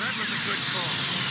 That was a good call.